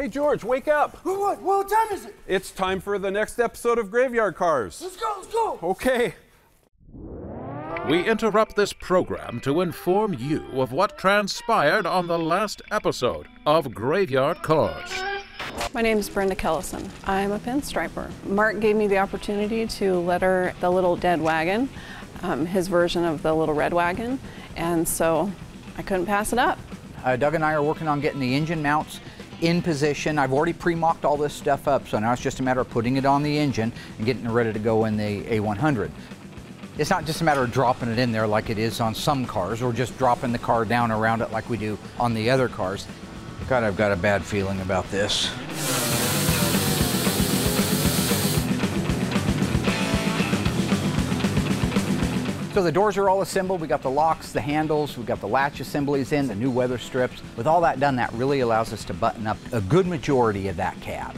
Hey, George, wake up. What? What time is it? It's time for the next episode of Graveyard Carz. Let's go, let's go. Okay. We interrupt this program to inform you of what transpired on the last episode of Graveyard Carz. My name is Brenda Kellison. I'm a pinstriper. Mark gave me the opportunity to letter the little dead wagon, his version of the little red wagon, and so I couldn't pass it up. Doug and I are working on getting the engine mounts in position. I've already pre-mocked all this stuff up, so now it's just a matter of putting it on the engine and getting it ready to go in the A100. It's not just a matter of dropping it in there like it is on some cars, or just dropping the car down around it like we do on the other cars. God, I've got a bad feeling about this. So the doors are all assembled. We got the locks, the handles, we got the latch assemblies in, the new weather strips. With all that done, that really allows us to button up a good majority of that cab.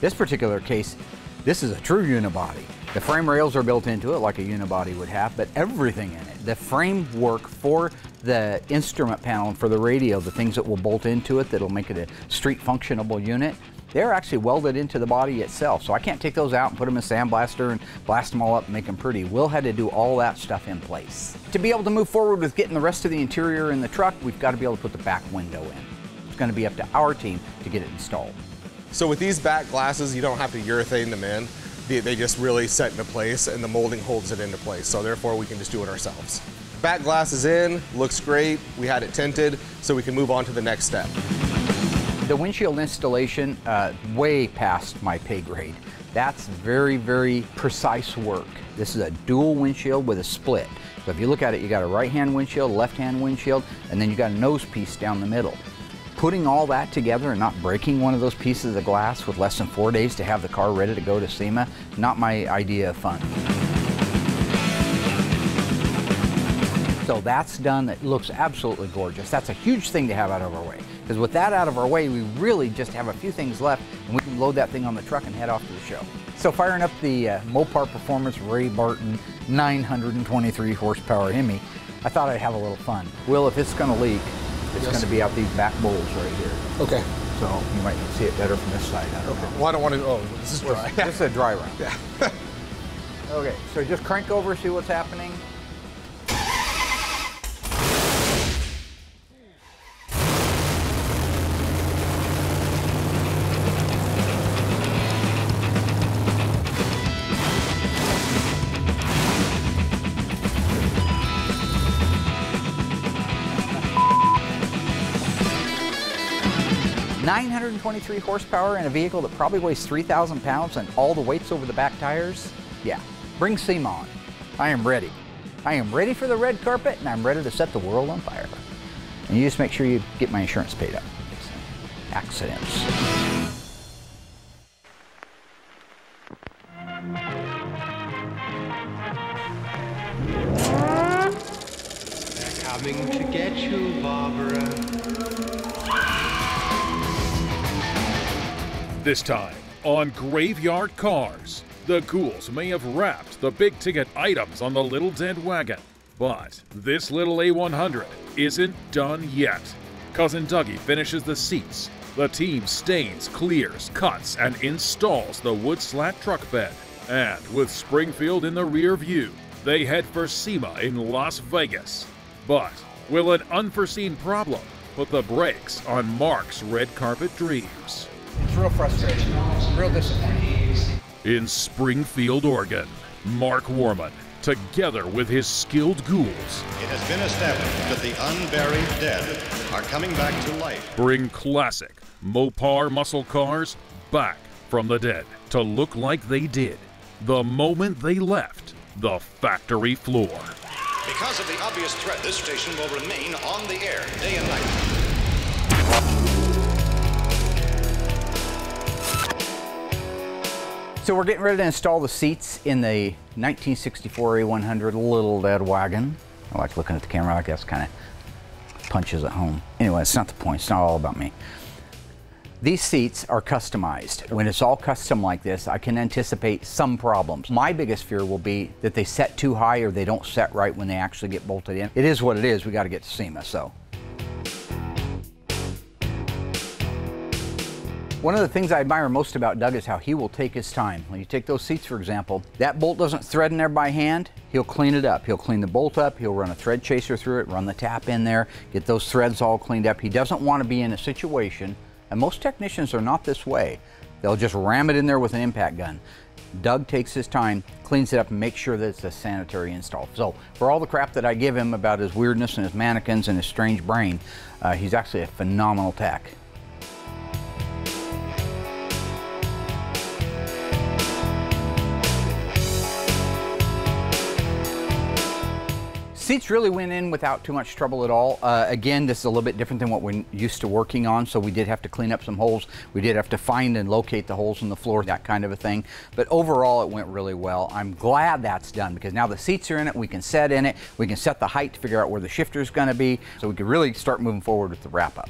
This particular case, this is a true unibody. The frame rails are built into it like a unibody would have, but everything in it, the framework for the instrument panel and for the radio, the things that will bolt into it that'll make it a street functionable unit, they're actually welded into the body itself, so I can't take those out and put them in a sandblaster and blast them all up and make them pretty. Will had to do all that stuff in place. To be able to move forward with getting the rest of the interior in the truck, we've got to be able to put the back window in. It's going to be up to our team to get it installed. So with these back glasses, you don't have to urethane them in. They just really set into place, and the molding holds it into place, so therefore we can just do it ourselves. Back glass is in, looks great. We had it tinted, so we can move on to the next step. The windshield installation, way past my pay grade. That's very, very precise work. This is a dual windshield with a split. So if you look at it, you got a right-hand windshield, left-hand windshield, and then you got a nose piece down the middle. Putting all that together and not breaking one of those pieces of glass with less than 4 days to have the car ready to go to SEMA, not my idea of fun. So that's done. That looks absolutely gorgeous. That's a huge thing to have out of our way, because with that out of our way, we really just have a few things left, and we can load that thing on the truck and head off to the show. So firing up the Mopar Performance Ray Barton 923 horsepower Hemi, I thought I'd have a little fun. Will, if it's going to leak, it's going to be out these back bowls right here. Okay. So you might see it better from this side. I don't know. Well, I don't want to. Oh, this is dry. This is a dry run. Yeah. Okay. So just crank over, see what's happening. .23 horsepower in a vehicle that probably weighs 3,000 pounds and all the weight's over the back tires? Yeah, bring SEMA on. I am ready. I am ready for the red carpet, and I'm ready to set the world on fire. And you just make sure you get my insurance paid up. Accidents. They're coming to get you, Barbara. This time on Graveyard Carz, the ghouls may have wrapped the big ticket items on the little dead wagon, but this little A100 isn't done yet. Cousin Dougie finishes the seats, the team stains, clears, cuts, and installs the wood slat truck bed, and with Springfield in the rear view, they head for SEMA in Las Vegas. But will an unforeseen problem put the brakes on Mark's red carpet dreams? It's real frustrating, real disappointing. In Springfield, Oregon, Mark Worman, together with his skilled ghouls, it has been established that the unburied dead are coming back to life. Bring classic Mopar muscle cars back from the dead to look like they did the moment they left the factory floor. Because of the obvious threat, this station will remain on the air day and night. So we're getting ready to install the seats in the 1964 A100 little dead wagon. I like looking at the camera like that's kind of punches at home. Anyway, it's not the point. It's not all about me. These seats are customized. When it's all custom like this, I can anticipate some problems. My biggest fear will be that they set too high or they don't set right when they actually get bolted in. It is what it is. We got to get to SEMA, so. One of the things I admire most about Doug is how he will take his time. When you take those seats, for example, that bolt doesn't thread in there by hand. He'll clean it up. He'll clean the bolt up. He'll run a thread chaser through it, run the tap in there, get those threads all cleaned up. He doesn't want to be in a situation, and most technicians are not this way. They'll just ram it in there with an impact gun. Doug takes his time, cleans it up, and makes sure that it's a sanitary install. So for all the crap that I give him about his weirdness and his mannequins and his strange brain, he's actually a phenomenal tech. Seats really went in without too much trouble at all. Again, this is a little bit different than what we're used to working on, so we did have to clean up some holes. We did have to find and locate the holes in the floor, that kind of a thing. But overall, it went really well. I'm glad that's done because now the seats are in it, we can set in it, we can set the height to figure out where the shifter is going to be, so we can really start moving forward with the wrap-up.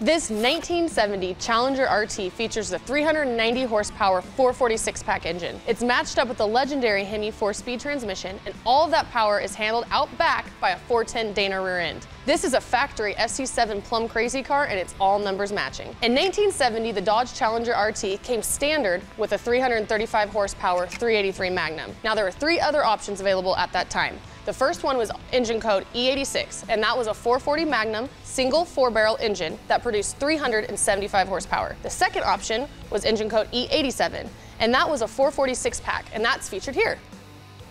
This 1970 Challenger RT features the 390 horsepower 446-pack engine. It's matched up with the legendary Hemi 4-speed transmission, and all of that power is handled out back by a 410 Dana rear end. This is a factory FC7 Plum Crazy car, and it's all numbers matching. In 1970, the Dodge Challenger RT came standard with a 335 horsepower 383 Magnum. Now, there were three other options available at that time. The first one was engine code E86, and that was a 440 Magnum single four-barrel engine that produced 375 horsepower. The second option was engine code E87, and that was a 446-pack, and that's featured here.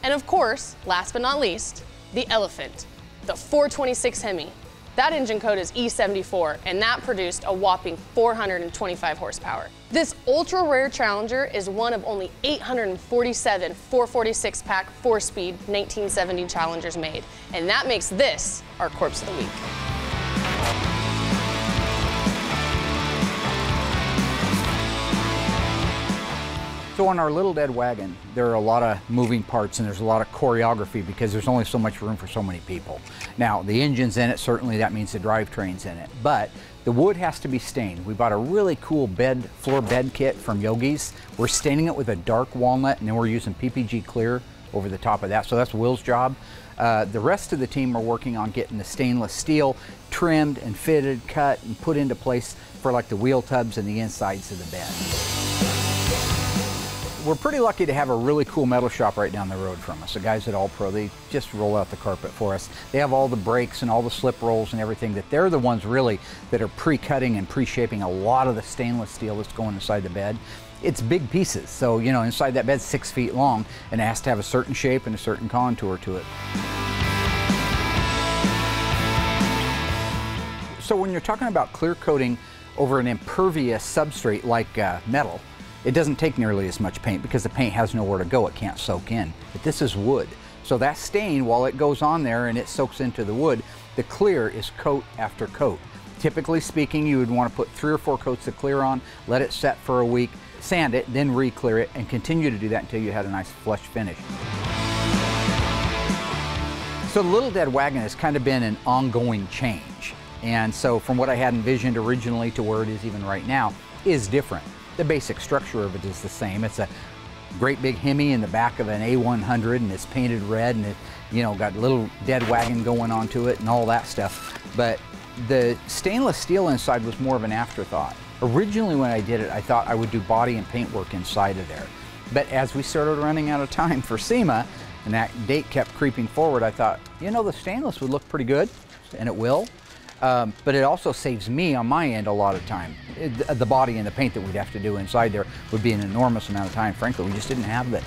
And of course, last but not least, the Hellephant, the 426 Hemi. That engine code is E74, and that produced a whopping 425 horsepower. This ultra-rare Challenger is one of only 847 446-pack, 4-speed 1970 Challengers made, and that makes this our Corpse of the Week. So on our little dead wagon, there are a lot of moving parts and there's a lot of choreography because there's only so much room for so many people. Now, the engine's in it, certainly that means the drivetrain's in it, but the wood has to be stained. We bought a really cool floor bed kit from Yogi's. We're staining it with a dark walnut, and then we're using PPG clear over the top of that, so that's Will's job. The rest of the team are working on getting the stainless steel trimmed and fitted, cut, and put into place for like the wheel tubs and the insides of the bed. We're pretty lucky to have a really cool metal shop right down the road from us. The guys at All Pro, they just roll out the carpet for us. They have all the brakes and all the slip rolls and everything. That they're the ones really that are pre-cutting and pre-shaping a lot of the stainless steel that's going inside the bed. It's big pieces, so you know, inside that bed's 6 feet long, and it has to have a certain shape and a certain contour to it. So when you're talking about clear coating over an impervious substrate like metal, it doesn't take nearly as much paint because the paint has nowhere to go. It can't soak in. But this is wood. So that stain, while it goes on there and it soaks into the wood, the clear is coat after coat. Typically speaking, you would want to put 3 or 4 coats of clear on, let it set for a week, sand it, then re-clear it, and continue to do that until you had a nice flush finish. So the Little Dead Wagon has kind of been an ongoing change. And so from what I had envisioned originally to where it is even right now is different. The basic structure of it is the same. It's a great big Hemi in the back of an A100, and it's painted red, and it, you know, got a little dead wagon going onto it and all that stuff. But the stainless steel inside was more of an afterthought. Originally when I did it, I thought I would do body and paintwork inside of there. But as we started running out of time for SEMA, and that date kept creeping forward, I thought, you know, the stainless would look pretty good, and it will. But it also saves me on my end a lot of time. The body and the paint that we'd have to do inside there would be an enormous amount of time. Frankly, we just didn't have that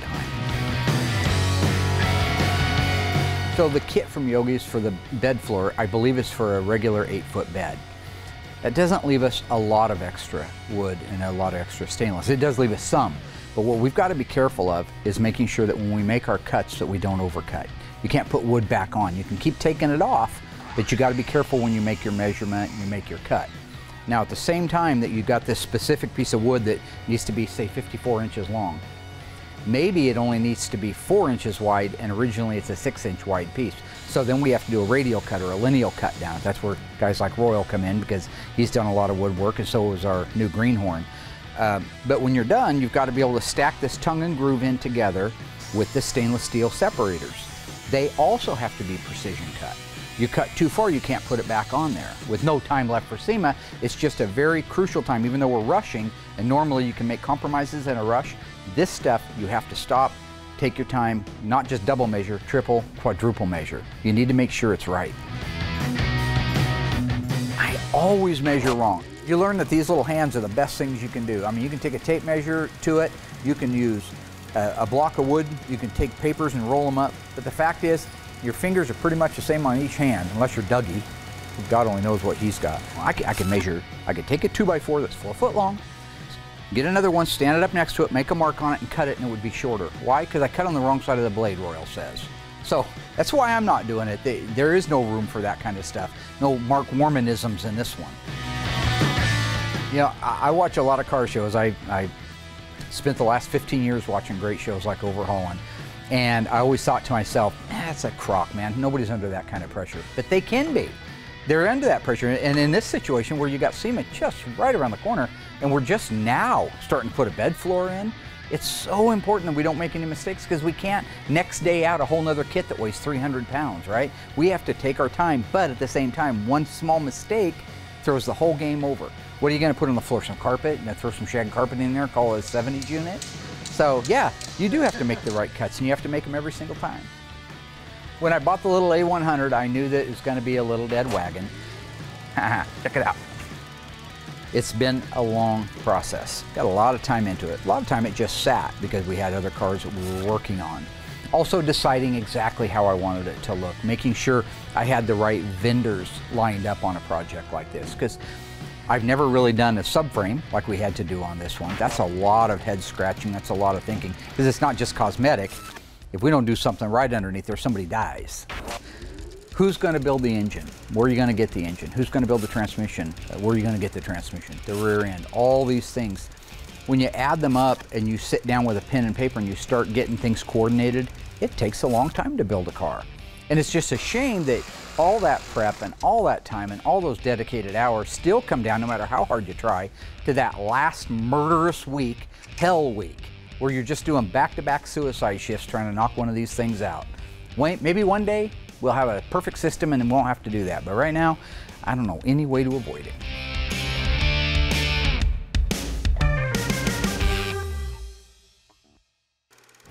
time. So the kit from Yogi's for the bed floor, I believe, is for a regular 8-foot bed. That doesn't leave us a lot of extra wood and a lot of extra stainless. It does leave us some, but what we've got to be careful of is making sure that when we make our cuts that we don't overcut. You can't put wood back on. You can keep taking it off, but you got to be careful when you make your measurement and you make your cut. Now, at the same time that you've got this specific piece of wood that needs to be, say, 54 inches long, maybe it only needs to be 4 inches wide, and originally it's a 6-inch wide piece. So then we have to do a radial cut or a lineal cut down. That's where guys like Royal come in because he's done a lot of woodwork, and so is our new greenhorn. But when you're done, you've got to be able to stack this tongue and groove in together, with the stainless steel separators. They also have to be precision cut. You cut too far, you can't put it back on there. With no time left for SEMA, it's just a very crucial time, even though we're rushing, and normally you can make compromises in a rush. This stuff, you have to stop, take your time, not just double measure, triple, quadruple measure. You need to make sure it's right. I always measure wrong. You learn that these little hands are the best things you can do. I mean, you can take a tape measure to it, you can use a block of wood, you can take papers and roll them up, but the fact is, your fingers are pretty much the same on each hand, unless you're Dougie. God only knows what he's got. I could take a 2x4 that's 4 foot long, get another one, stand it up next to it, make a mark on it, and cut it, and it would be shorter. Why? Because I cut on the wrong side of the blade, Royal says. So that's why I'm not doing it. There is no room for that kind of stuff. No Mark Wormanisms in this one. You know, I watch a lot of car shows. I spent the last 15 years watching great shows like Overhauling. And I always thought to myself, that's a crock, man. Nobody's under that kind of pressure. But they can be. They're under that pressure. And in this situation where you got SEMA just right around the corner, and we're just now starting to put a bed floor in, it's so important that we don't make any mistakes, because we can't next day out a whole nother kit that weighs 300 pounds, right? We have to take our time, but at the same time, one small mistake throws the whole game over. What are you going to put on the floor? Some carpet? And throw some shag carpet in there, call it a 70s unit? So yeah, you do have to make the right cuts, and you have to make them every single time. When I bought the little A100, I knew that it was going to be a little dead wagon. Check it out. It's been a long process. Got a lot of time into it. A lot of time it just sat because we had other cars that we were working on. Also deciding exactly how I wanted it to look, making sure I had the right vendors lined up on a project like this, because I've never really done a subframe like we had to do on this one. That's a lot of head scratching, that's a lot of thinking, because it's not just cosmetic. If we don't do something right underneath there, somebody dies. Who's gonna build the engine? Where are you gonna get the engine? Who's gonna build the transmission? Where are you gonna get the transmission? The rear end, all these things. When you add them up and you sit down with a pen and paper and you start getting things coordinated, it takes a long time to build a car. And it's just a shame that all that prep and all that time and all those dedicated hours still come down, no matter how hard you try, to that last murderous week, hell week, where you're just doing back-to-back suicide shifts trying to knock one of these things out. Maybe one day we'll have a perfect system and we won't have to do that, but right now, I don't know any way to avoid it.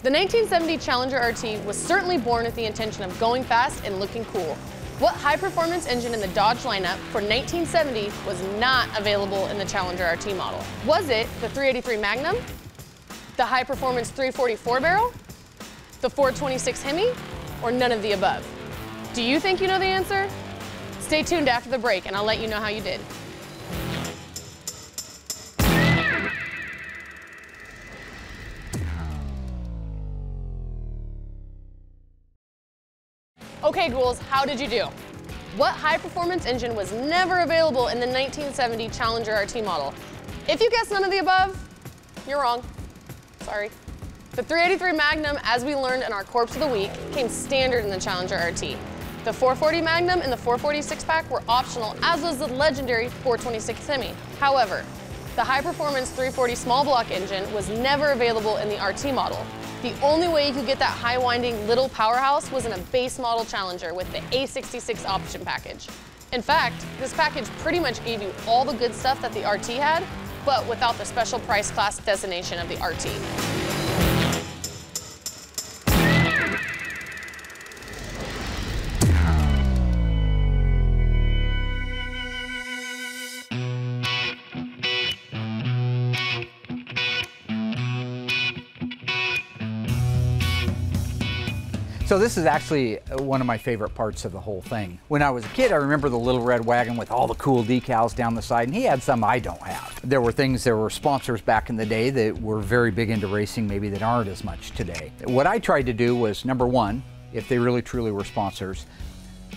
The 1970 Challenger RT was certainly born with the intention of going fast and looking cool. What high-performance engine in the Dodge lineup for 1970 was not available in the Challenger RT model? Was it the 383 Magnum, the high-performance 344 barrel, the 426 Hemi, or none of the above? Do you think you know the answer? Stay tuned after the break and I'll let you know how you did. Okay, ghouls, how did you do? What high-performance engine was never available in the 1970 Challenger RT model? If you guessed none of the above, you're wrong. Sorry. The 383 Magnum, as we learned in our Corpse of the Week, came standard in the Challenger RT. The 440 Magnum and the 440 six-pack were optional, as was the legendary 426 Hemi. However, the high-performance 340 small block engine was never available in the RT model. The only way you could get that high-winding little powerhouse was in a base model Challenger with the A66 option package. In fact, this package pretty much gave you all the good stuff that the RT had, but without the special price class designation of the RT. So this is actually one of my favorite parts of the whole thing. When I was a kid, I remember the little red wagon with all the cool decals down the side, and he had some I don't have. There were sponsors back in the day that were very big into racing, maybe that aren't as much today. What I tried to do was, number one, if they really truly were sponsors,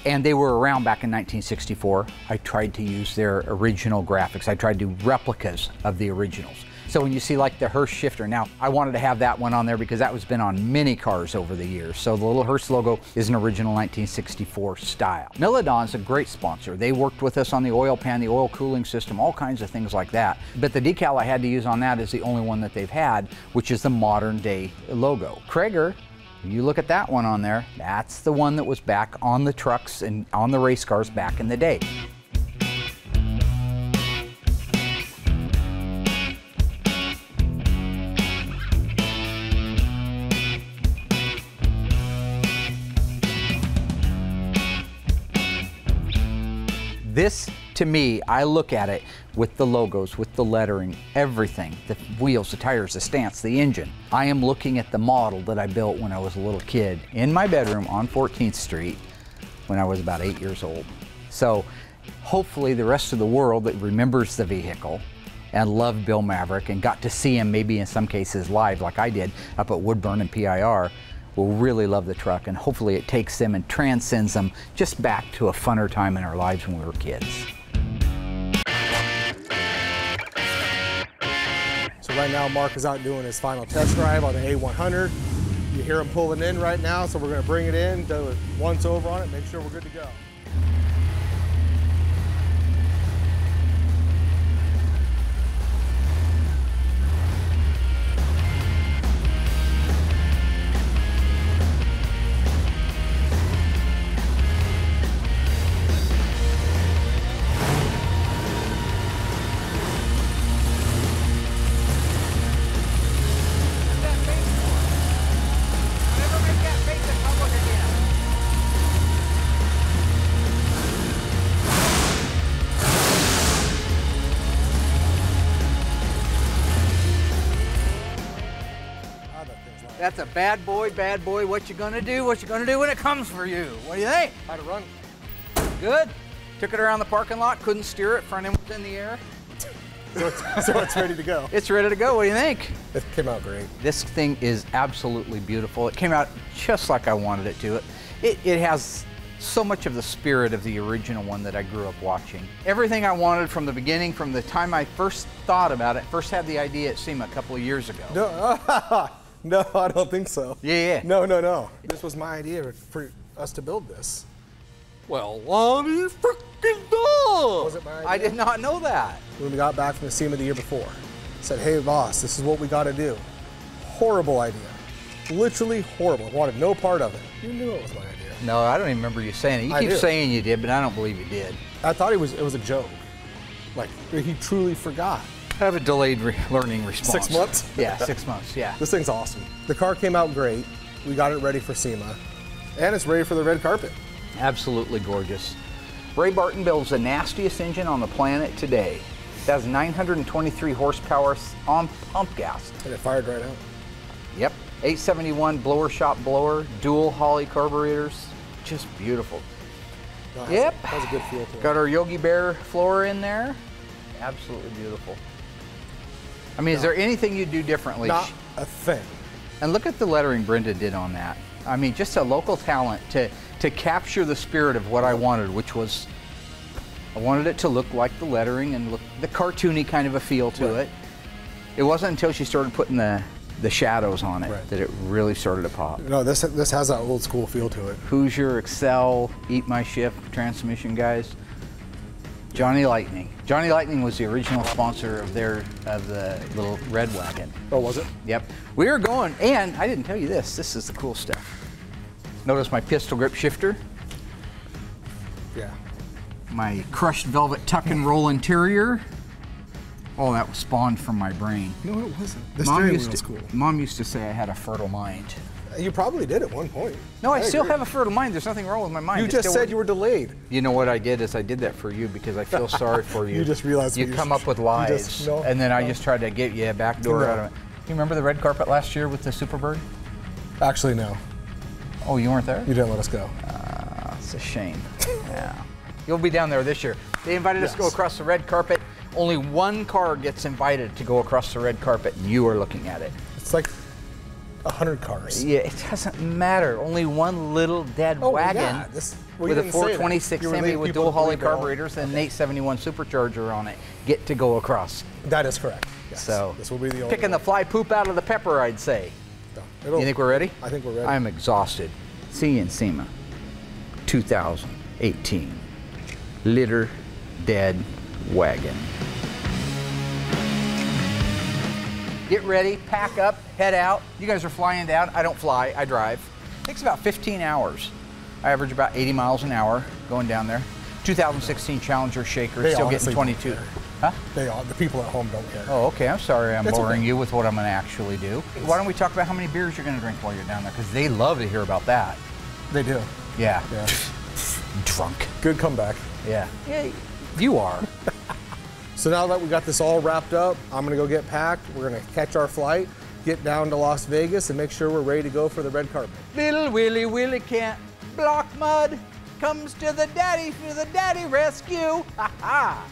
and they were around back in 1964, I tried to use their original graphics. I tried to do replicas of the originals. So when you see like the Hurst shifter, now I wanted to have that one on there because that was been on many cars over the years. So the little Hurst logo is an original 1964 style. Milladon's a great sponsor. They worked with us on the oil pan, the oil cooling system, all kinds of things like that. But the decal I had to use on that is the only one that they've had, which is the modern day logo. Craiger You look at that one on there, that's the one that was back on the trucks and on the race cars back in the day. This, to me, I look at it with the logos, with the lettering, everything, the wheels, the tires, the stance, the engine. I am looking at the model that I built when I was a little kid in my bedroom on 14th Street when I was about 8 years old. So hopefully the rest of the world that remembers the vehicle and loved Bill Maverick and got to see him maybe in some cases live like I did up at Woodburn and PIR will really love the truck, and hopefully it takes them and transcends them just back to a funner time in our lives when we were kids. So right now Mark is out doing his final test drive on the A100. You hear him pulling in right now, so we're gonna bring it in, do it once over on it, make sure we're good to go. That's a bad boy, bad boy. What you gonna do? What you gonna do when it comes for you? What do you think? Might have run. Good. Took it around the parking lot. Couldn't steer it. Front end was in the air. So it's ready to go. It's ready to go. What do you think? It came out great. This thing is absolutely beautiful. It came out just like I wanted it to. It has so much of the spirit of the original one that I grew up watching. Everything I wanted from the beginning, from the time I first thought about it, first had the idea at SEMA a couple of years ago. No. No, I don't think so. Yeah. No. This was my idea for us to build this. Well, on his frickin' dog! Was it my idea? I did not know that. When we got back from the SEMA the year before, said, hey, boss, this is what we got to do. Horrible idea. Literally horrible. I wanted no part of it. You knew it was my idea. No, I don't even remember you saying it. You keep saying you did, but I don't believe you did. I thought it was a joke. Like, he truly forgot. Have a delayed learning response. 6 months? Yeah, 6 months, yeah. This thing's awesome. The car came out great. We got it ready for SEMA. And it's ready for the red carpet. Absolutely gorgeous. Ray Barton builds the nastiest engine on the planet today. It has 923 horsepower on pump gas. And it fired right out. Yep. 871 blower shop blower, dual Holley carburetors. Just beautiful. No, yep. That was a good fuel floor. Got our Yogi Bear floor in there. Absolutely beautiful. I mean, is there anything you do differently? Not a thing. And look at the lettering Brenda did on that. I mean, just a local talent to capture the spirit of what I wanted, which was I wanted it to look like the lettering and look the cartoony kind of a feel to it. It wasn't until she started putting the shadows on it that it really started to pop. No, this has that old school feel to it. Hoosier, Excel, Eat My Shift, transmission guys. Johnny Lightning. Johnny Lightning was the original sponsor of the little red wagon. Oh, was it? Yep. We were going, and I didn't tell you this. This is the cool stuff. Notice my pistol grip shifter. Yeah. My crushed velvet tuck and roll interior. Oh, that was spawned from my brain. No, it wasn't. The steering wheel was cool. Mom used to say I had a fertile mind. You probably did at one point. No, I still have a fertile mind. There's nothing wrong with my mind. You just said you were delayed. You know what I did is I did that for you because I feel sorry for you. You just realized you come up with lies, and then I just tried to get you a back door out of it. You remember the red carpet last year with the Superbird? Actually, no. Oh, you weren't there? You didn't let us go. It's a shame. Yeah. You'll be down there this year. They invited us to go across the red carpet. Only one car gets invited to go across the red carpet, and you are looking at it. It's like 100 cars. Yeah, it doesn't matter. Only one little dead wagon with a 426 Hemi with dual Holley carburetors and an 871 supercharger on it get to go across. That is correct. Yes. So this will be the only picking the fly poop out of the pepper, I'd say. No, you think we're ready? I think we're ready. I'm exhausted. See you in SEMA 2018. Litter dead wagon. get ready, pack up, head out. You guys are flying down. I don't fly, I drive. It takes about 15 hours. I average about 80 miles an hour going down there. 2016 Challenger shaker, they still getting 22. Huh? The people at home don't care. Oh, okay. I'm sorry I'm boring you with what I'm going to actually do. Why don't we talk about how many beers you're going to drink while you're down there? Because they love to hear about that. They do. Yeah. Yeah. Drunk. Good comeback. Yeah. Yeah, you are. So now that we got this all wrapped up, I'm going to go get packed. We're going to catch our flight, get down to Las Vegas, and make sure we're ready to go for the red carpet. Little Willy Willy can't block mud. Comes to the daddy rescue. Ha ha.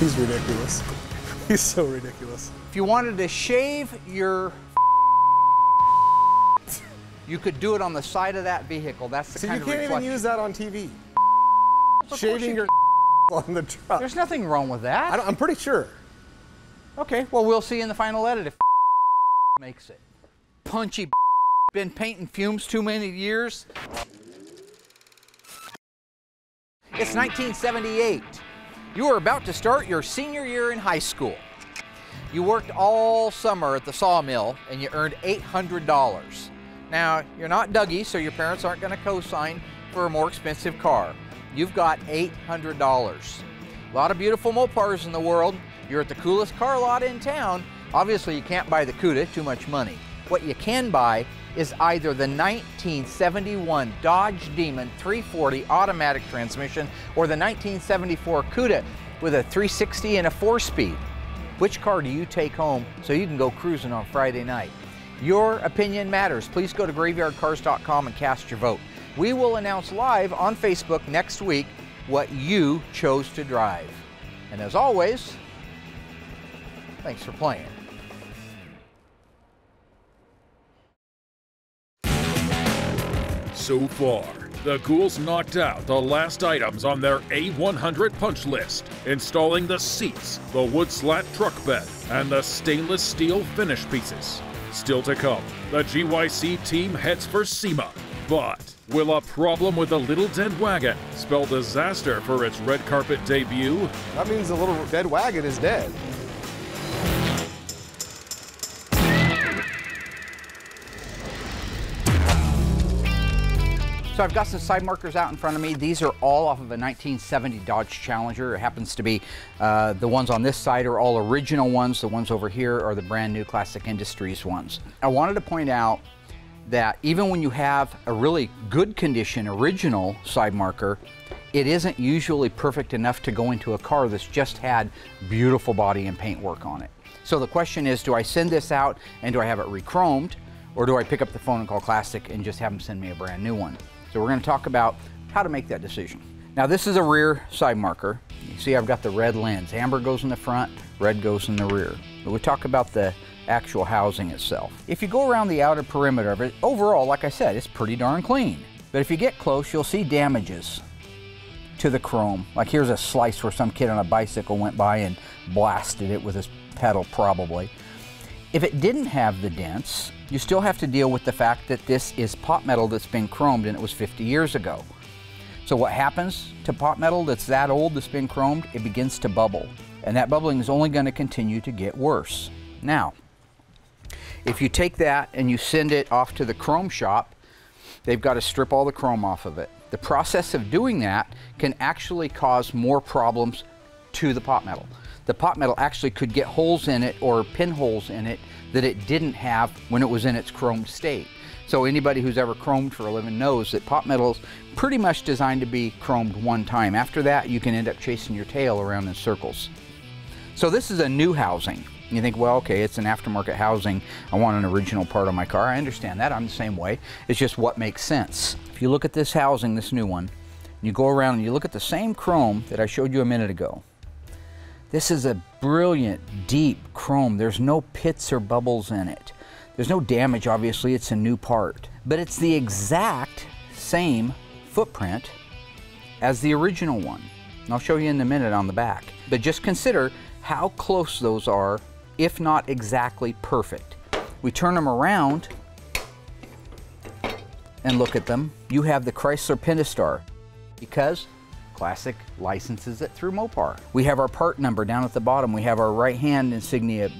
He's ridiculous. He's so ridiculous. If you wanted to shave your you could do it on the side of that vehicle. That's the kind of reflection. You can't even use that on TV. Shaving your on the truck. There's nothing wrong with that. I'm pretty sure. Okay, well, we'll see in the final edit if makes it. Punchy been painting fumes too many years. It's 1978. You are about to start your senior year in high school. You worked all summer at the sawmill and you earned $800. Now, you're not Dougie, so your parents aren't gonna co-sign for a more expensive car. You've got $800. A lot of beautiful Mopars in the world. You're at the coolest car lot in town. Obviously, you can't buy the Cuda, too much money. What you can buy is either the 1971 Dodge Demon 340 automatic transmission or the 1974 Cuda with a 360 and a 4-speed. Which car do you take home so you can go cruising on Friday night? Your opinion matters. Please go to graveyardcarz.com and cast your vote. We will announce live on Facebook next week what you chose to drive. And as always, thanks for playing. So far, the ghouls knocked out the last items on their A100 punch list, installing the seats, the wood slat truck bed, and the stainless steel finish pieces. Still to come, the GYC team heads for SEMA, but will a problem with the little dead wagon spell disaster for its red carpet debut? That means the little dead wagon is dead. So I've got some side markers out in front of me. These are all off of a 1970 Dodge Challenger. It happens to be the ones on this side are all original ones. The ones over here are the brand new Classic Industries ones. I wanted to point out that even when you have a really good condition original side marker, it isn't usually perfect enough to go into a car that's just had beautiful body and paint work on it. So the question is, do I send this out and do I have it re-chromed, or do I pick up the phone and call Classic and just have them send me a brand new one? So we're going to talk about how to make that decision. Now this is a rear side marker. You see I've got the red lens. Amber goes in the front, red goes in the rear. But we'll talk about the actual housing itself. If you go around the outer perimeter of it, overall, like I said, it's pretty darn clean. But if you get close, you'll see damages to the chrome. Like here's a slice where some kid on a bicycle went by and blasted it with his pedal probably. If it didn't have the dents, you still have to deal with the fact that this is pot metal that's been chromed and it was 50 years ago. So what happens to pot metal that's that old that's been chromed? It begins to bubble. And that bubbling is only going to continue to get worse. Now, if you take that and you send it off to the chrome shop, they've got to strip all the chrome off of it. The process of doing that can actually cause more problems to the pot metal. The pot metal actually could get holes in it or pinholes in it that it didn't have when it was in its chromed state. So anybody who's ever chromed for a living knows that pot metal's pretty much designed to be chromed one time. After that, you can end up chasing your tail around in circles. So this is a new housing. You think, well, okay, it's an aftermarket housing. I want an original part of my car. I understand that. I'm the same way. It's just what makes sense. If you look at this housing, this new one, and you go around and you look at the same chrome that I showed you a minute ago. This is a brilliant, deep chrome. There's no pits or bubbles in it. There's no damage, obviously, it's a new part. But it's the exact same footprint as the original one. And I'll show you in a minute on the back. But just consider how close those are, if not exactly perfect. We turn them around and look at them. You have the Chrysler Pentastar because Classic licenses it through Mopar. We have our part number down at the bottom. We have our right hand insignia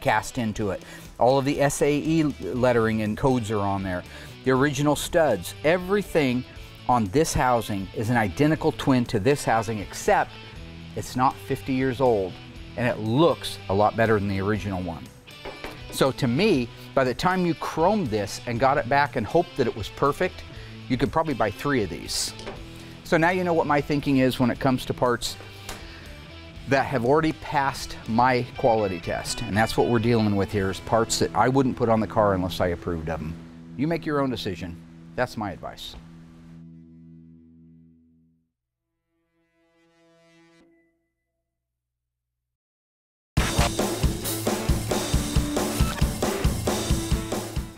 cast into it. All of the SAE lettering and codes are on there. The original studs, everything on this housing is an identical twin to this housing, except it's not 50 years old and it looks a lot better than the original one. So to me, by the time you chromed this and got it back and hoped that it was perfect, you could probably buy 3 of these. So now you know what my thinking is when it comes to parts that have already passed my quality test. And that's what we're dealing with here, is parts that I wouldn't put on the car unless I approved of them. You make your own decision. That's my advice.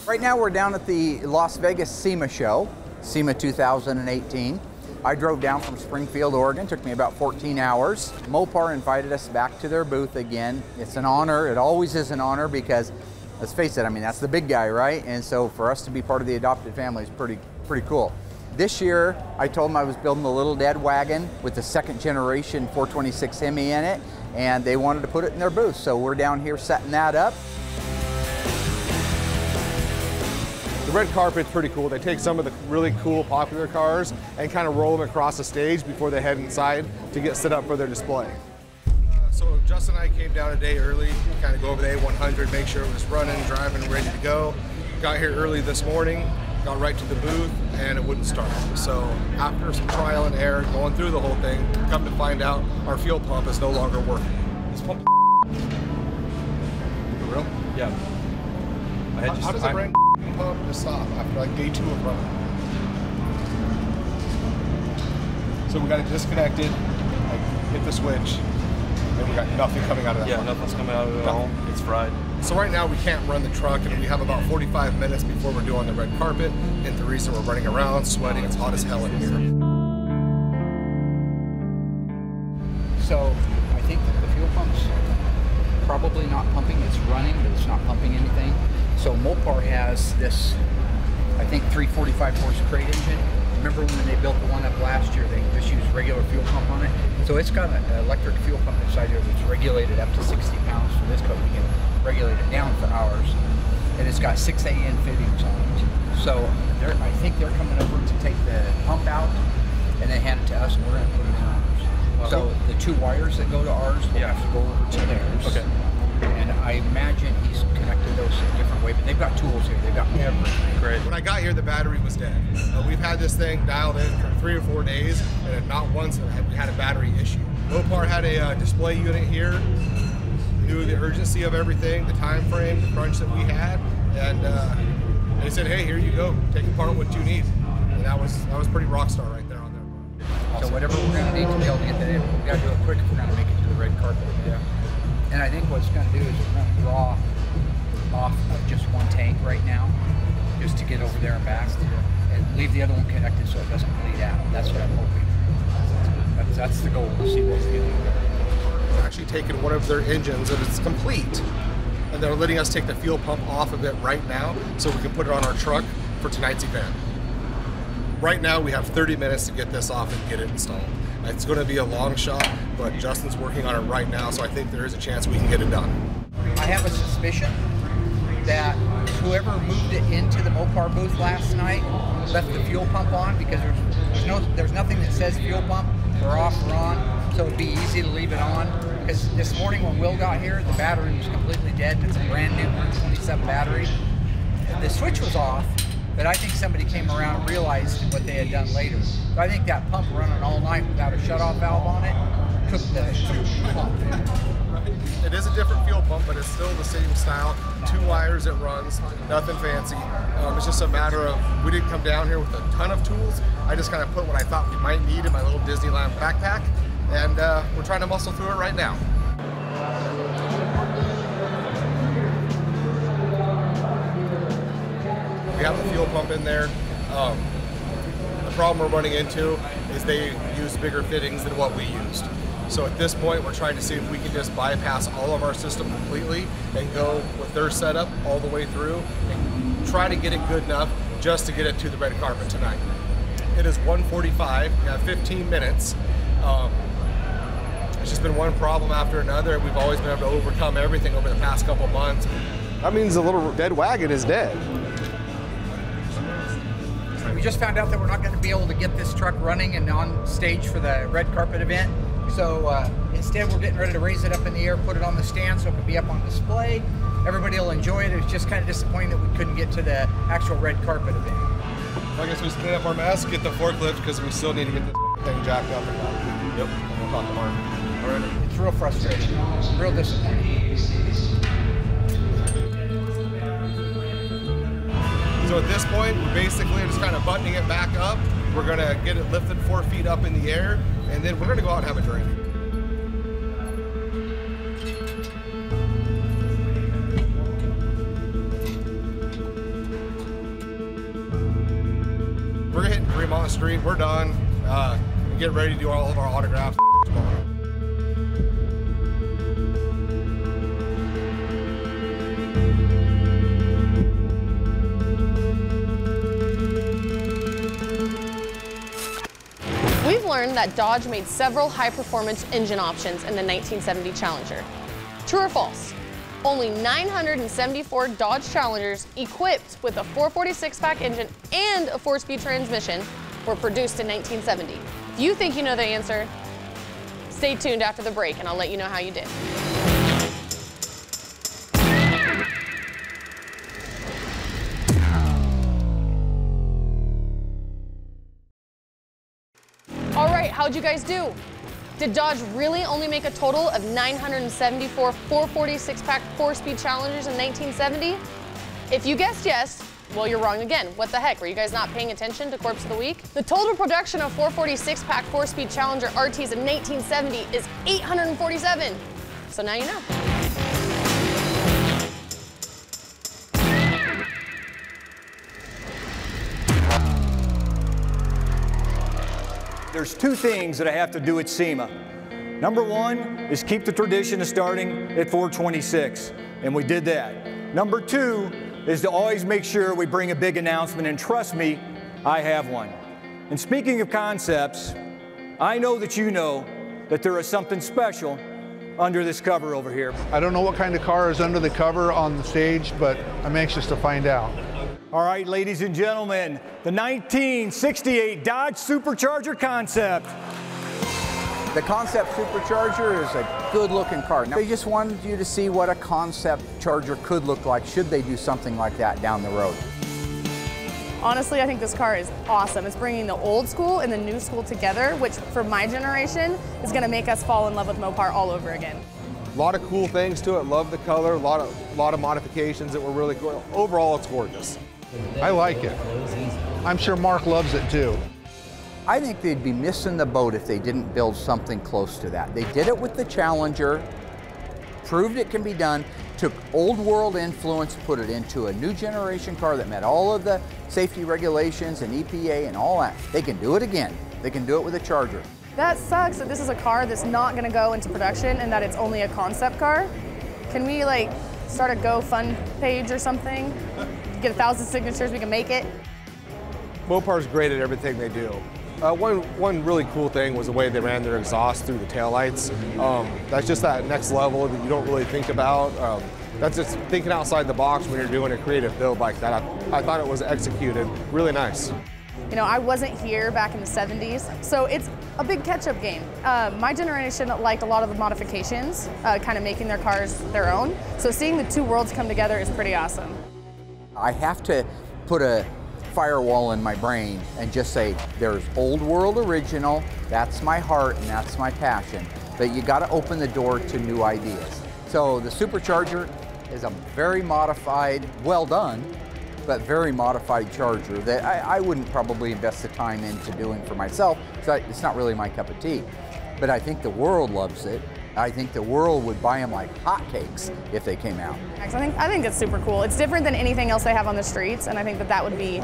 Right now we're down at the Las Vegas SEMA show, SEMA 2018. I drove down from Springfield, Oregon. Took me about 14 hours. Mopar invited us back to their booth again. It's an honor. It always is an honor because, let's face it, I mean, that's the big guy, right? And so for us to be part of the adopted family is pretty cool. This year, I told them I was building the Little Dead wagon with the second generation 426 Hemi in it, and they wanted to put it in their booth. So we're down here setting that up. The red carpet's pretty cool. They take some of the really cool, popular cars and kind of roll them across the stage before they head inside to get set up for their display. So Justin and I came down a day early, kind of go over the A100, make sure it was running, driving, ready to go. Got here early this morning, got right to the booth, and it wouldn't start. So after some trial and error, going through the whole thing, come to find out our fuel pump is no longer working. This pump is for real? Yeah. How does it bring? Pump to stop after like day 2 of running. So we got it disconnected, like hit the switch, and we got nothing coming out of that. Yeah, nothing's coming out of it at all. It's fried. So right now we can't run the truck, and we have about 45 minutes before we're doing the red carpet, and the reason we're running around, sweating, it's hot as hell in here. So I think that the fuel pump's probably not pumping. It's running, but it's not pumping anything. So Mopar has this, I think, 345 horse crate engine. Remember when they built the one up last year, they just used regular fuel pump on it. So it's got an electric fuel pump inside here that's regulated up to 60 pounds for this car. We can regulate it down for hours. And it's got 6 AN fittings on it. So I think they're coming over to take the pump out and they hand it to us and we're going to put it on ours. So the 2 wires that go to ours will have to go over to theirs. Okay. And I imagine he's connected those in a different way, but they've got tools here, they've got everything. Great. When I got here, the battery was dead. We've had this thing dialed in for 3 or 4 days, and not once have we had a battery issue. Mopar had a display unit here, knew the urgency of everything, the time frame, the crunch that we had, and they said, hey, here you go, take apart what you need. And that was pretty rock star right there on there. Awesome. So whatever we're gonna need to be able to get that in, we've gotta do it quick if we're gonna make it to the red carpet. Yeah. And I think what it's going to do is we're going to draw off of just one tank right now, just to get over there and back, and leave the other one connected so it doesn't bleed out. That's what I'm hoping. That's the goal, to see what's getting there. It's actually taken one of their engines, and it's complete. And they're letting us take the fuel pump off of it right now so we can put it on our truck for tonight's event. Right now, we have 30 minutes to get this off and get it installed. It's going to be a long shot, but Justin's working on it right now, so I think there is a chance we can get it done. I have a suspicion that whoever moved it into the Mopar booth last night left the fuel pump on, because there's nothing that says fuel pump or off or on, so it'd be easy to leave it on. Because this morning when Will got here, the battery was completely dead. It's a brand new 127 battery. The switch was off, but I think somebody came around and realized what they had done later. So I think that pump running all night without a shutoff valve on it took the pump. It is a different fuel pump, but it's still the same style. 2 wires it runs, nothing fancy. It's just a matter of, we didn't come down here with a ton of tools. I just kind of put what I thought we might need in my little Disneyland backpack, and we're trying to muscle through it right now. We have the fuel pump in there. The problem we're running into is they use bigger fittings than what we used. So at this point, we're trying to see if we can just bypass all of our system completely and go with their setup all the way through and try to get it good enough just to get it to the red carpet tonight. It is 1:45, we have 15 minutes. It's just been one problem after another. We've always been able to overcome everything over the past couple months. That means the little dead wagon is dead. We just found out that we're not going to be able to get this truck running and on stage for the red carpet event. So instead we're getting ready to raise it up in the air, put it on the stand so it can be up on display. Everybody will enjoy it. It's just kind of disappointing that we couldn't get to the actual red carpet event. I guess we split up our mess, get the forklift, because we still need to get this thing jacked up and done. Yep, we'll talk to Mark. All right. It's real frustrating, real disappointing. So at this point, we're basically just kind of buttoning it back up. We're going to get it lifted 4 feet up in the air, and then we're going to go out and have a drink. We're hitting Fremont Street. We're done. We get ready to do all of our autographs. Learned that Dodge made several high-performance engine options in the 1970 Challenger. True or false? Only 974 Dodge Challengers equipped with a 446-pack engine and a 4-speed transmission were produced in 1970. If you think you know the answer, stay tuned after the break and I'll let you know how you did. How'd you guys do? Did Dodge really only make a total of 974 446-pack 4-speed Challengers in 1970? If you guessed yes, well, you're wrong again. What the heck? Were you guys not paying attention to Corpse of the Week? The total production of 446-pack 4-speed Challenger RTs in 1970 is 847. So now you know. There's two things that I have to do at SEMA. Number one is keep the tradition of starting at 426, and we did that. Number two is to always make sure we bring a big announcement, and trust me, I have one. And speaking of concepts, I know that you know that there is something special under this cover over here. I don't know what kind of car is under the cover on the stage, but I'm anxious to find out. All right, ladies and gentlemen, the 1968 Dodge Supercharger Concept. The Concept Supercharger is a good-looking car. Now, they just wanted you to see what a Concept Charger could look like should they do something like that down the road. Honestly, I think this car is awesome. It's bringing the old school and the new school together, which for my generation is going to make us fall in love with Mopar all over again. A lot of cool things to it. Love the color. A lot of modifications that were really cool. Overall, it's gorgeous. I like it. I'm sure Mark loves it too. I think they'd be missing the boat if they didn't build something close to that. They did it with the Challenger, proved it can be done, took old world influence, put it into a new generation car that met all of the safety regulations and EPA and all that. They can do it again. They can do it with a Charger. That sucks that this is a car that's not going to go into production and that it's only a concept car. Can we like start a GoFund page or something? Get 1,000 signatures, we can make it. Mopar's great at everything they do. One really cool thing was the way they ran their exhaust through the taillights. That's just that next level that you don't really think about. That's just thinking outside the box when you're doing a creative build like that. I thought it was executed really nice. You know, I wasn't here back in the 70s, so it's a big catch-up game. My generation liked a lot of the modifications, kind of making their cars their own. So seeing the two worlds come together is pretty awesome. I have to put a firewall in my brain and just say, there's old world original, that's my heart and that's my passion. But you gotta open the door to new ideas. So the Supercharger is a very modified, well done, but very modified Charger that I wouldn't probably invest the time into doing for myself. So it's not really my cup of tea. But I think the world loves it. I think the world would buy them like hotcakes if they came out. I think it's super cool. It's different than anything else they have on the streets, and I think that would be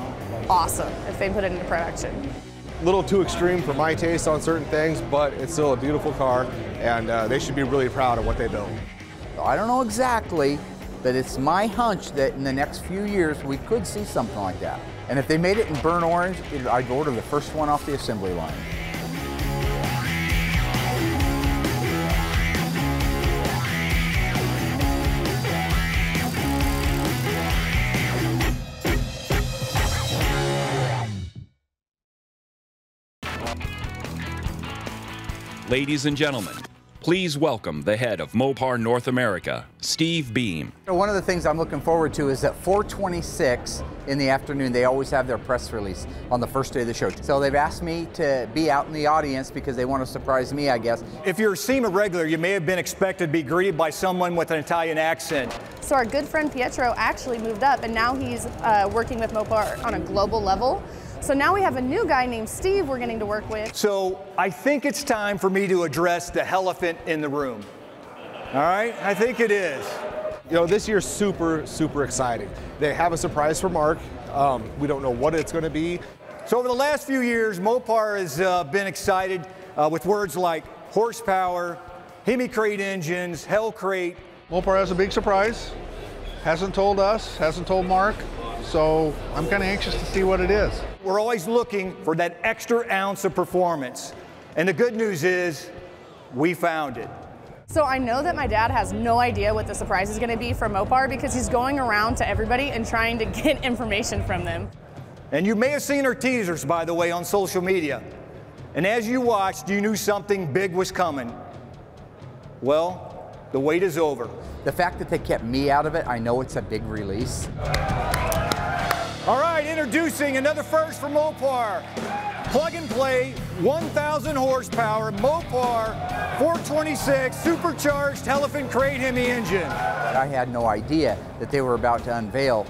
awesome if they put it into production. A little too extreme for my taste on certain things, but it's still a beautiful car, and they should be really proud of what they built. I don't know exactly, but it's my hunch that in the next few years we could see something like that. And if they made it in burnt orange, I'd order the first one off the assembly line. Ladies and gentlemen, please welcome the head of Mopar North America, Steve Beam. One of the things I'm looking forward to is that 4:26 in the afternoon, they always have their press release on the first day of the show. So they've asked me to be out in the audience because they want to surprise me, I guess. If you're a SEMA regular, you may have been expected to be greeted by someone with an Italian accent. So our good friend Pietro actually moved up, and now he's working with Mopar on a global level. So now we have a new guy named Steve we're getting to work with. So I think it's time for me to address the Hellephant in the room. All right, I think it is. You know, this year's super, super exciting. They have a surprise for Mark. We don't know what it's gonna be. So over the last few years, Mopar has been excited with words like horsepower, Hemi crate engines, Hell crate. Mopar has a big surprise. Hasn't told us, hasn't told Mark. So I'm kind of anxious to see what it is. We're always looking for that extra ounce of performance. And the good news is we found it. So I know that my dad has no idea what the surprise is going to be for Mopar because he's going around to everybody and trying to get information from them. And you may have seen our teasers, by the way, on social media. And as you watched, you knew something big was coming. Well, the wait is over. The fact that they kept me out of it, I know it's a big release. All right, introducing another first for Mopar. Plug and play, 1,000 horsepower, Mopar 426 supercharged Hellephant crate Hemi engine. I had no idea that they were about to unveil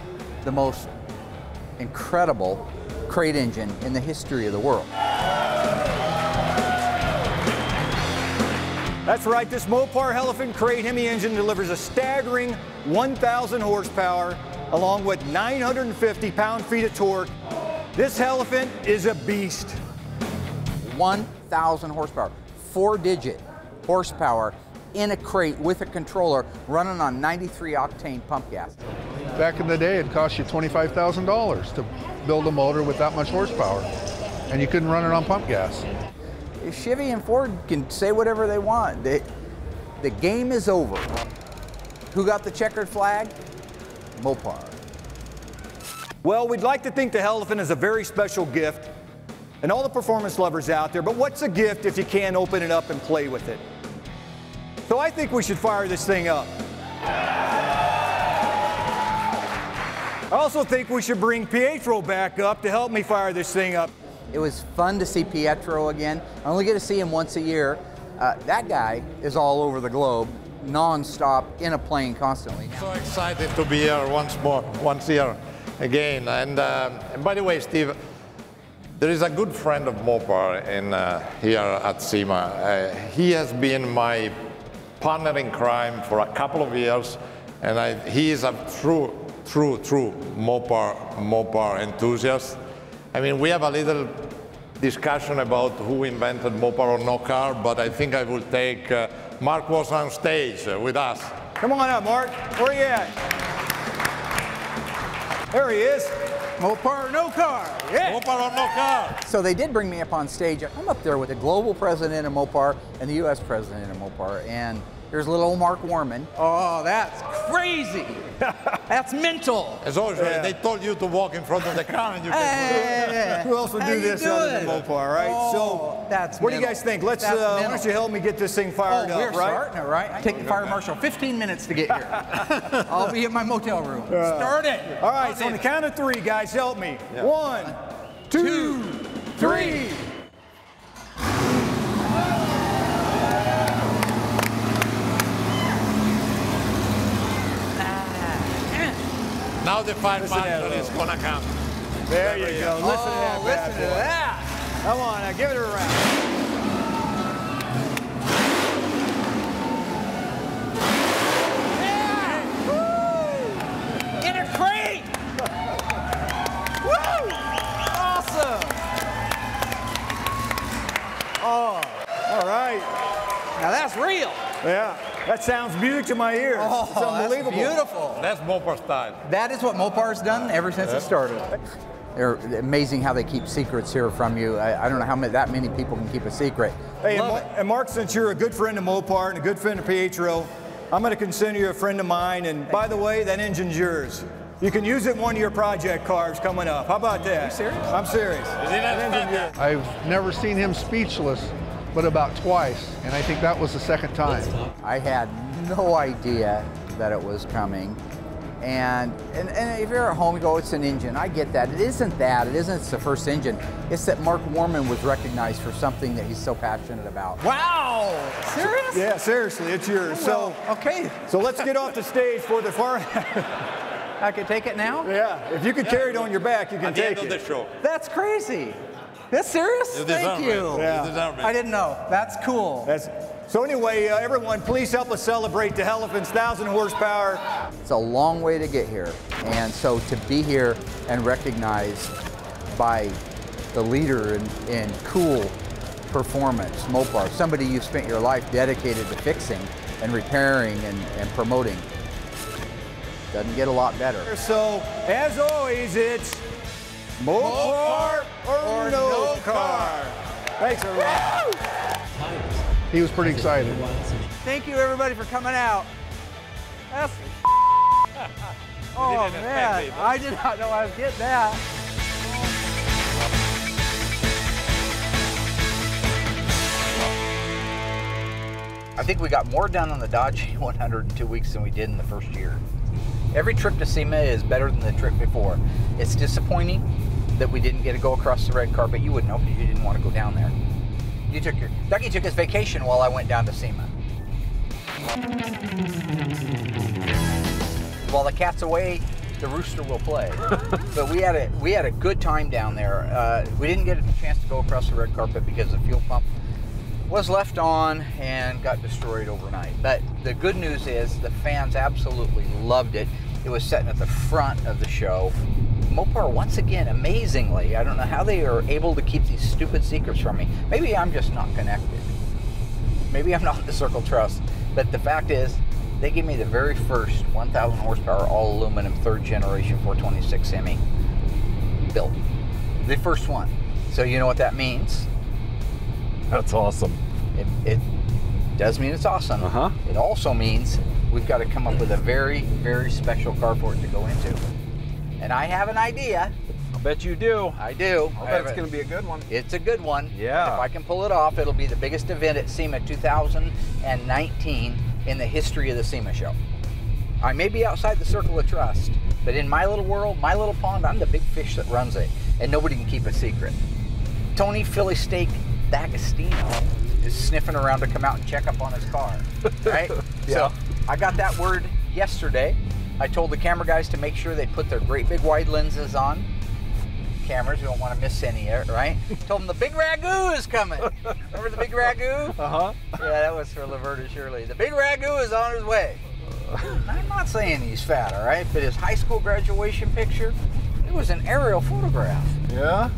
the most incredible crate engine in the history of the world. That's right, this Mopar Hellephant crate Hemi engine delivers a staggering 1,000 horsepower, along with 950 pound-feet of torque. This Hellephant is a beast. 1,000 horsepower, four-digit horsepower in a crate with a controller running on 93 octane pump gas. Back in the day, it cost you $25,000 to build a motor with that much horsepower, and you couldn't run it on pump gas. Chevy and Ford can say whatever they want. The game is over. Who got the checkered flag? Mopar. Well, we'd like to think the Hellephant is a very special gift, and all the performance lovers out there, but what's a gift if you can't open it up and play with it? So I think we should fire this thing up. I also think we should bring Pietro back up to help me fire this thing up. It was fun to see Pietro again. I only get to see him once a year. That guy is all over the globe, non-stop, in a plane constantly. So excited to be here once again. And by the way, Steve, there is a good friend of Mopar in, here at SEMA. He has been my partner in crime for a couple of years, and he is a true Mopar enthusiast. I mean, we have a little discussion about who invented Mopar or no car, but I think I will take Mark was on stage with us. Come on up, Mark. Where are you at? There he is. Mopar or no car. Yeah. Mopar or no car. So they did bring me up on stage. I'm up there with the global president of Mopar and the U.S. president of Mopar. And here's little old Mark Worman. Oh, that's crazy. That's mental. As always, yeah. They told you to walk in front of the car and you can. Who else would do this other than Mopar, right? Oh, so, that's what mental. Do you guys think? Let's, why don't you help me get this thing fired up, right? We're starting it, right? I take the fire marshal 15 minutes to get here. I'll be at my motel room. Start it. All right, so on the count of three, guys, help me. Yeah. One, two, three. Now the fire marshal is going to come. There you go. Listen to that. Listen to that. Come on, now give it a round. Yeah! Woo! In a crate! Woo! Awesome! Oh, all right. Now that's real. Yeah. That sounds music to my ears. Oh, it's unbelievable. That's beautiful. That's Mopar style. That is what Mopar's done ever since it started. They're amazing how they keep secrets here from you. I don't know how that many people can keep a secret. Hey, and Mark, since you're a good friend of Mopar and a good friend of Pietro, I'm going to consider you a friend of mine. And by the way, that engine's yours. You can use it in one of your project cars coming up. How about that? Are you serious? I'm serious. Is he not? I've never seen him speechless but about twice, and I think that was the second time. I had no idea that it was coming. And if you're at home, you go, it's an engine. I get that. It isn't that. It isn't it's the first engine. It's that Mark Worman was recognized for something that he's so passionate about. Wow! Seriously? Yeah, seriously, it's yours. Oh, well, so okay. So let's get off the stage for the far. I can take it now? Yeah. If you could carry it on your back, you can take it. The show. That's crazy. That's serious? Thank you. Yeah. I didn't know. That's cool. That's, so anyway, everyone, please help us celebrate the Hellephant's 1,000 horsepower. It's a long way to get here. And so to be here and recognized by the leader in cool performance, Mopar, somebody you've spent your life dedicated to fixing and repairing and promoting, doesn't get a lot better. So as always, it's Mopar or no car. Thanks, everyone. He was pretty excited. Thank you, everybody, for coming out. That's oh, man. I did not know I was getting that. I think we got more done on the Dodge A100 in 2 weeks than we did in the first year. Every trip to SEMA is better than the trip before. It's disappointing that we didn't get to go across the red carpet. You wouldn't know because you didn't want to go down there. You took your, Dougie took his vacation while I went down to SEMA. While the cat's away, the rooster will play. But we had a good time down there. We didn't get a chance to go across the red carpet because the fuel pump was left on and got destroyed overnight. But the good news is the fans absolutely loved it. It was sitting at the front of the show. Mopar, once again, amazingly, I don't know how they are able to keep these stupid secrets from me. Maybe I'm just not connected. Maybe I'm not the Circle Trust. But the fact is, they gave me the very first 1,000 horsepower all aluminum 3rd generation 426 Hemi built. The first one. So you know what that means. That's awesome. It does mean it's awesome. Uh-huh. It also means we've got to come up with a very, very special car for it to go into. And I have an idea. I bet you do. I do. I bet it's going to be a good one. It's a good one. Yeah. And if I can pull it off, it'll be the biggest event at SEMA 2019 in the history of the SEMA show. I may be outside the circle of trust, but in my little world, my little pond, I'm the big fish that runs it, and nobody can keep a secret. Tony Philly Steak D'Agostino is sniffing around to come out and check up on his car, right? Yeah. So I got that word yesterday. I told the camera guys to make sure they put their great big wide lenses on. Cameras, we don't want to miss any of it, right? Told them the big ragu is coming. Remember the big ragu? Uh-huh. Yeah, that was for Laverta Shirley. The big ragu is on his way. I'm not saying he's fat, all right? But his high school graduation picture, it was an aerial photograph. Yeah?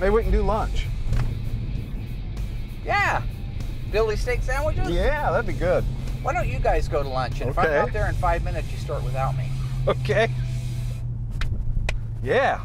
Maybe we can do lunch. Yeah. Billy steak sandwiches? Yeah, that'd be good. Why don't you guys go to lunch? And okay. If I'm out there in 5 minutes, you start without me. Okay. Yeah.